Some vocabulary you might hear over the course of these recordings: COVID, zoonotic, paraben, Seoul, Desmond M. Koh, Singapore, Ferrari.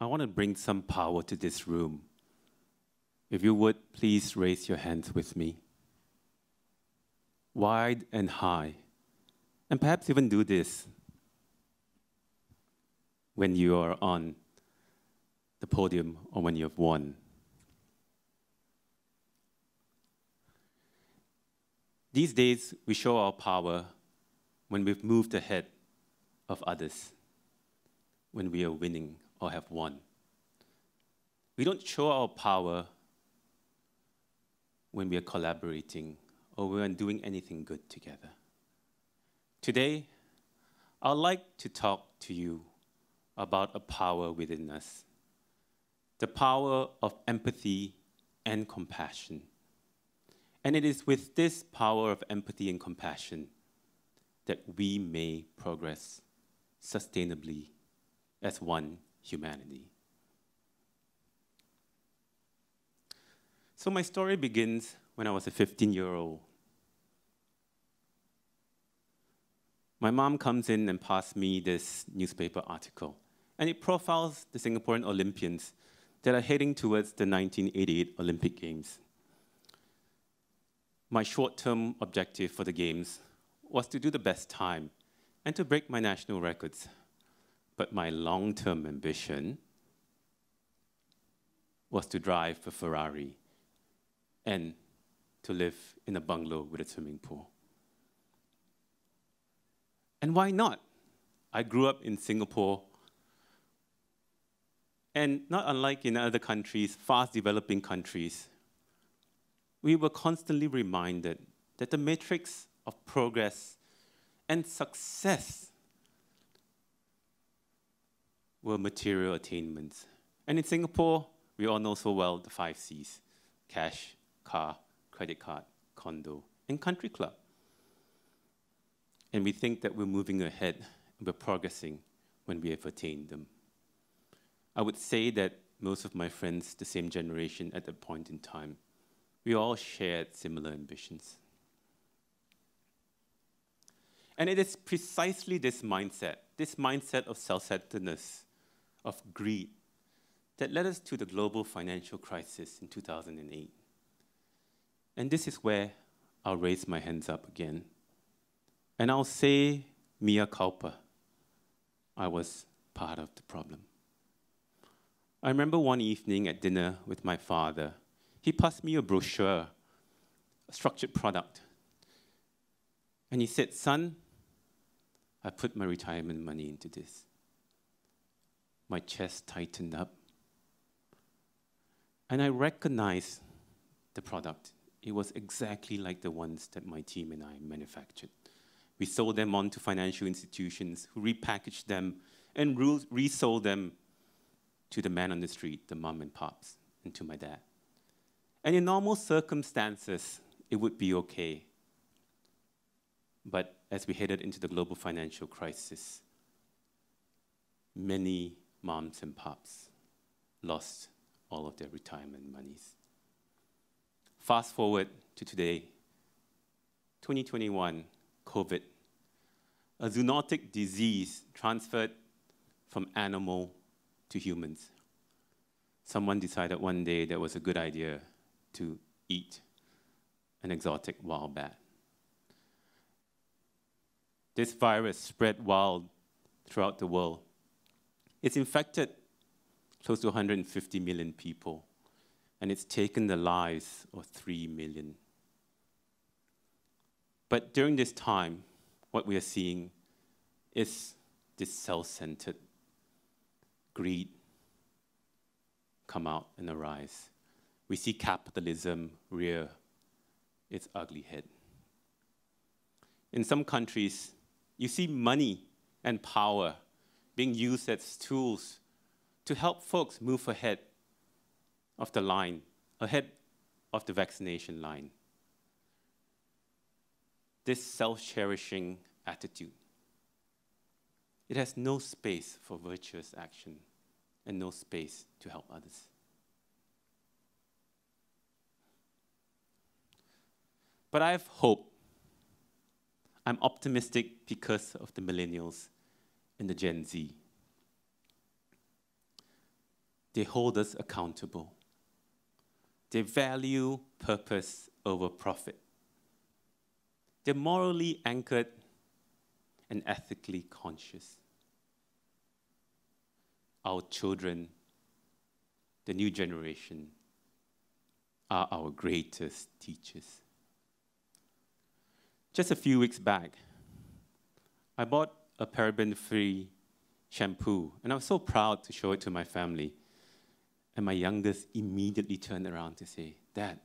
I want to bring some power to this room. If you would, please raise your hands with me. Wide and high. And perhaps even do this when you are on the podium or when you have won. These days, we show our power when we've moved ahead of others, when we are winning or have won. We don't show our power when we are collaborating or when we are doing anything good together. Today, I'd like to talk to you about a power within us, the power of empathy and compassion. And it is with this power of empathy and compassion that we may progress sustainably as one humanity. So my story begins when I was a 15-year-old. My mom comes in and passes me this newspaper article, and it profiles the Singaporean Olympians that are heading towards the 1988 Olympic Games. My short-term objective for the Games was to do the best time and to break my national records. But my long-term ambition was to drive a Ferrari and to live in a bungalow with a swimming pool. And why not? I grew up in Singapore, and not unlike in other countries, fast-developing countries, we were constantly reminded that the matrix of progress and success were material attainments. And in Singapore, we all know so well the 5 C's: cash, car, credit card, condo, and country club. And we think that we're moving ahead, and we're progressing when we have attained them. I would say that most of my friends, the same generation at that point in time, we all shared similar ambitions. And it is precisely this mindset of self-centeredness, of greed, that led us to the global financial crisis in 2008. And this is where I'll raise my hands up again. And I'll say, mea culpa, I was part of the problem. I remember one evening at dinner with my father, he passed me a brochure, a structured product. And he said, "Son, I put my retirement money into this." My chest tightened up, and I recognized the product. It was exactly like the ones that my team and I manufactured. We sold them on to financial institutions who repackaged them and resold them to the man on the street, the mom and pops, and to my dad. And in normal circumstances, it would be okay. But as we headed into the global financial crisis, many moms and pops lost all of their retirement monies. Fast forward to today, 2021, COVID, a zoonotic disease transferred from animal to humans. Someone decided one day that was a good idea to eat an exotic wild bat. This virus spread wild throughout the world. It's infected close to 150 million people, and it's taken the lives of 3 million. But during this time, what we are seeing is this self-centered greed come out and arise. We see capitalism rear its ugly head. In some countries, you see money and power being used as tools to help folks move ahead of the line, ahead of the vaccination line. This self-cherishing attitude, it has no space for virtuous action and no space to help others. But I have hope. I'm optimistic because of the millennials and the Gen Z. They hold us accountable. They value purpose over profit. They're morally anchored and ethically conscious. Our children, the new generation, are our greatest teachers. Just a few weeks back, I bought a paraben-free shampoo, and I was so proud to show it to my family. And my youngest immediately turned around to say, "Dad,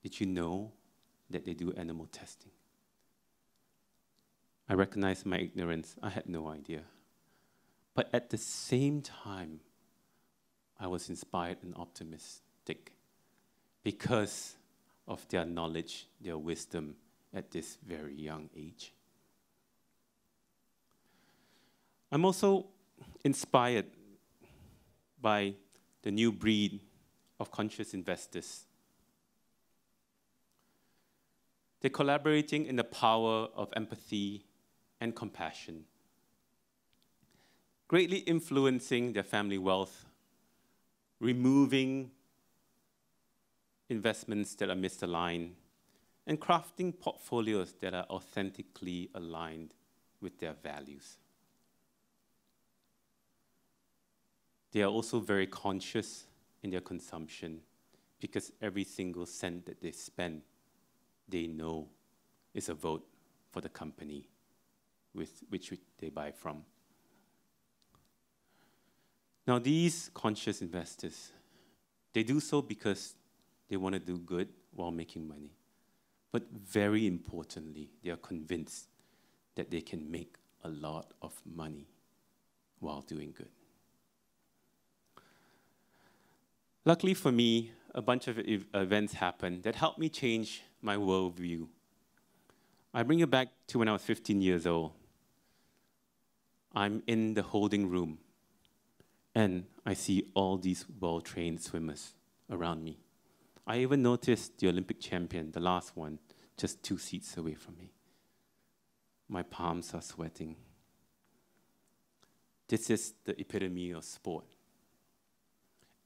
did you know that they do animal testing?" I recognized my ignorance. I had no idea. But at the same time, I was inspired and optimistic because of their knowledge, their wisdom at this very young age. I'm also inspired by the new breed of conscious investors. They're collaborating in the power of empathy and compassion, greatly influencing their family wealth, removing investments that are misaligned, and crafting portfolios that are authentically aligned with their values. They are also very conscious in their consumption because every single cent that they spend, they know is a vote for the company with which they buy from. Now, these conscious investors, they do so because they want to do good while making money. But very importantly, they are convinced that they can make a lot of money while doing good. Luckily for me, a bunch of events happened that helped me change my worldview. I bring it back to when I was 15 years old. I'm in the holding room, and I see all these well-trained swimmers around me. I even noticed the Olympic champion, the last one, just 2 seats away from me. My palms are sweating. This is the epitome of sport.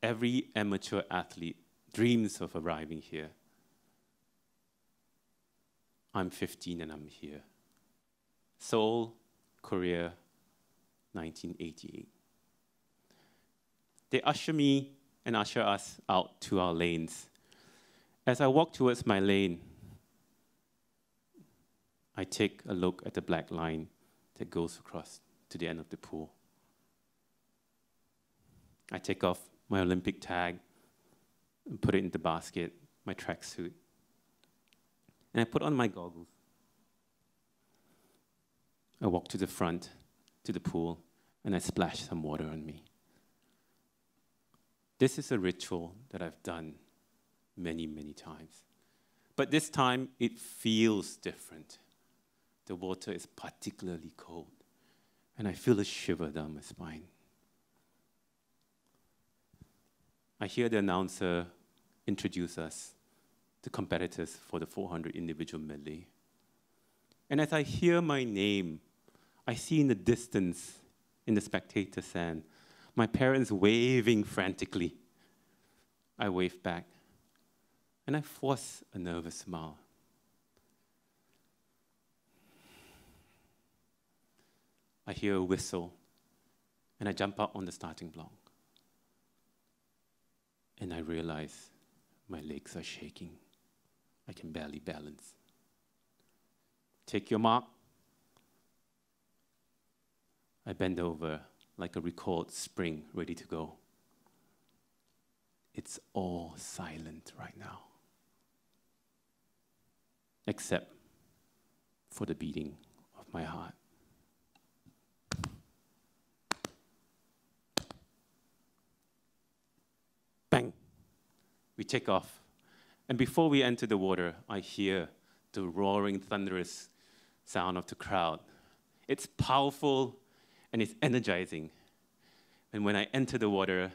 Every amateur athlete dreams of arriving here. I'm 15 and I'm here. Seoul, Korea, 1988. They usher me and usher us out to our lanes. As I walk towards my lane, I take a look at the black line that goes across to the end of the pool. I take off my Olympic tag, and put it in the basket, my tracksuit. And I put on my goggles. I walk to the front, to the pool, and I splash some water on me. This is a ritual that I've done many, many times. But this time, it feels different. The water is particularly cold, and I feel a shiver down my spine. I hear the announcer introduce us, the competitors for the 400 individual medley. And as I hear my name, I see in the distance, in the spectator stand, my parents waving frantically. I wave back, and I force a nervous smile. I hear a whistle, and I jump out on the starting block. And I realize my legs are shaking. I can barely balance. Take your mark. I bend over like a record spring, ready to go. It's all silent right now, except for the beating of my heart. We take off, and before we enter the water, I hear the roaring, thunderous sound of the crowd. It's powerful, and it's energizing. And when I enter the water,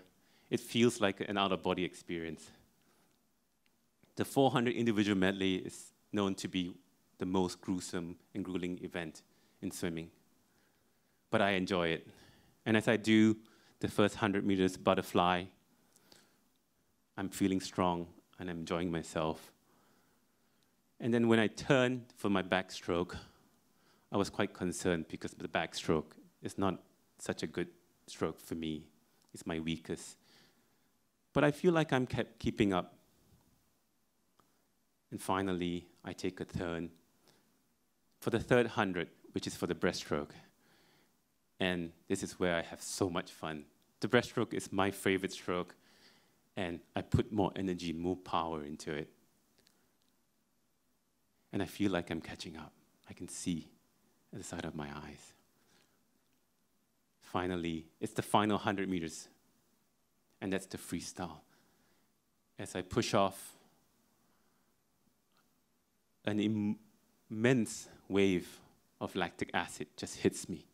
it feels like an out-of-body experience. The 400 individual medley is known to be the most gruesome and grueling event in swimming. But I enjoy it, and as I do, the first 100 meters butterfly. I'm feeling strong and I'm enjoying myself. And then when I turned for my backstroke, I was quite concerned because the backstroke is not such a good stroke for me. It's my weakest. But I feel like I'm kept keeping up. And finally, I take a turn for the third 100, which is for the breaststroke. And this is where I have so much fun. The breaststroke is my favorite stroke, and I put more energy, more power into it. And I feel like I'm catching up. I can see at the side of my eyes. Finally, it's the final 100 meters, and that's the freestyle. As I push off, an immense wave of lactic acid just hits me.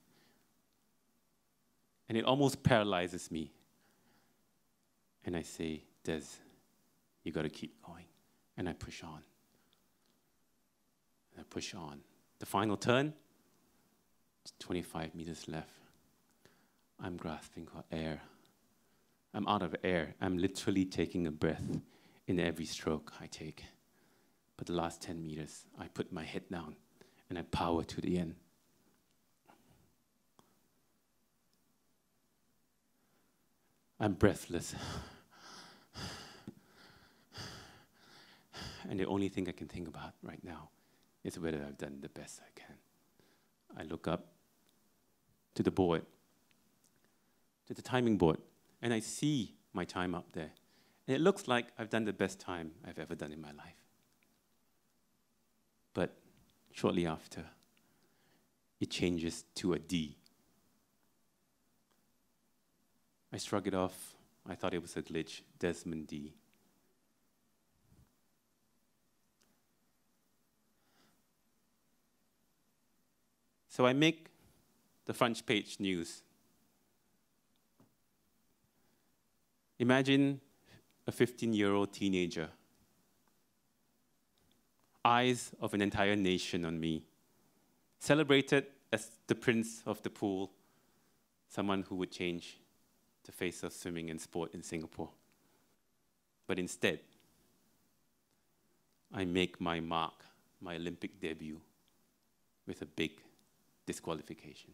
And it almost paralyzes me. And I say, Des, you gotta keep going. And I push on. And I push on. The final turn, 25 meters left. I'm grasping for air. I'm out of air. I'm literally taking a breath in every stroke I take. But the last 10 meters, I put my head down and I power to the end. I'm breathless. And the only thing I can think about right now is whether I've done the best I can. I look up to the board, to the timing board, and I see my time up there. And it looks like I've done the best time I've ever done in my life. But shortly after, it changes to a D. I shrugged it off. I thought it was a glitch. Desmond D. So I make the front page news. Imagine a 15-year-old teenager. Eyes of an entire nation on me, celebrated as the prince of the pool, someone who would change the face of swimming and sport in Singapore. But instead, I make my mark, my Olympic debut, with a big disqualification.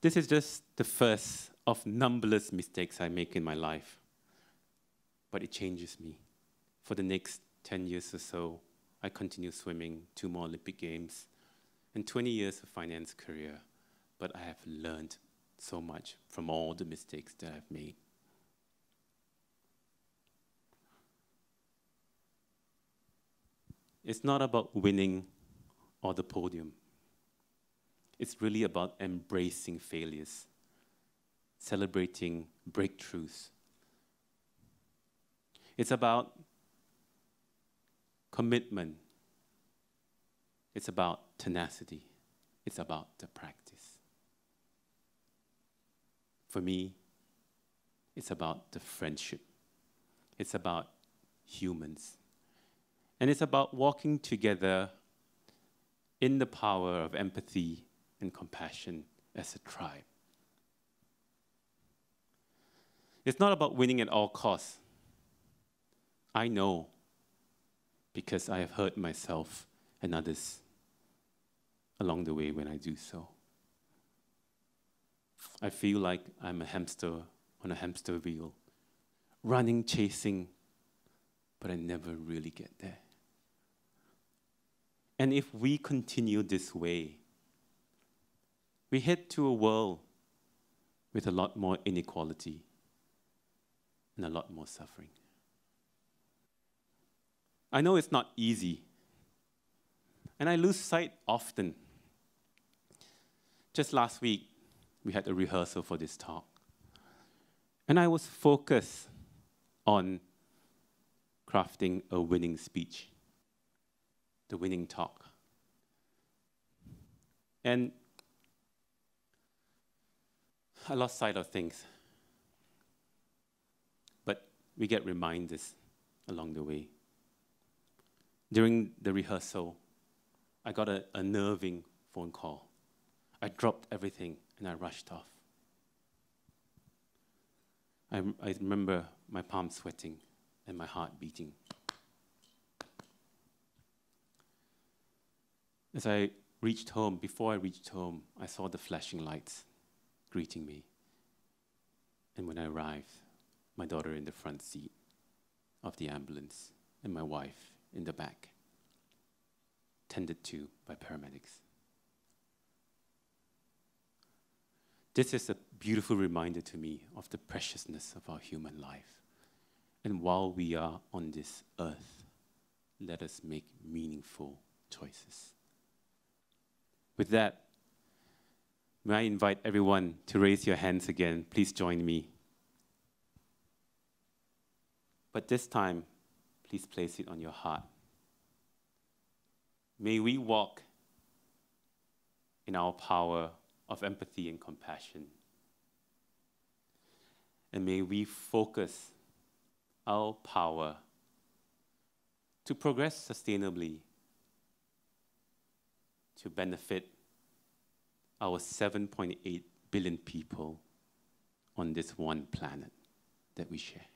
This is just the first of numberless mistakes I make in my life. But it changes me. For the next 10 years or so, I continue swimming, 2 more Olympic Games, and 20 years of finance career. But I have learned so much from all the mistakes that I've made. It's not about winning or the podium. It's really about embracing failures, celebrating breakthroughs. It's about commitment. It's about tenacity. It's about the practice. For me, it's about the friendship. It's about humans. And it's about walking together in the power of empathy and compassion as a tribe. It's not about winning at all costs. I know, because I have hurt myself and others along the way when I do so. I feel like I'm a hamster on a hamster wheel, running, chasing, but I never really get there. And if we continue this way, we head to a world with a lot more inequality and a lot more suffering. I know it's not easy, and I lose sight often. Just last week, we had a rehearsal for this talk, and I was focused on crafting a winning speech, the winning talk. And I lost sight of things, but we get reminders along the way. During the rehearsal, I got an unnerving phone call. I dropped everything and I rushed off. I remember my palms sweating and my heart beating. As I reached home, before I reached home, I saw the flashing lights greeting me. And when I arrived, my daughter in the front seat of the ambulance and my wife in the back, tended to by paramedics. This is a beautiful reminder to me of the preciousness of our human life. And while we are on this earth, let us make meaningful choices. With that, may I invite everyone to raise your hands again. Please join me. But this time, please place it on your heart. May we walk in our power of empathy and compassion. And may we focus our power to progress sustainably, to benefit our 7.8 billion people on this one planet that we share.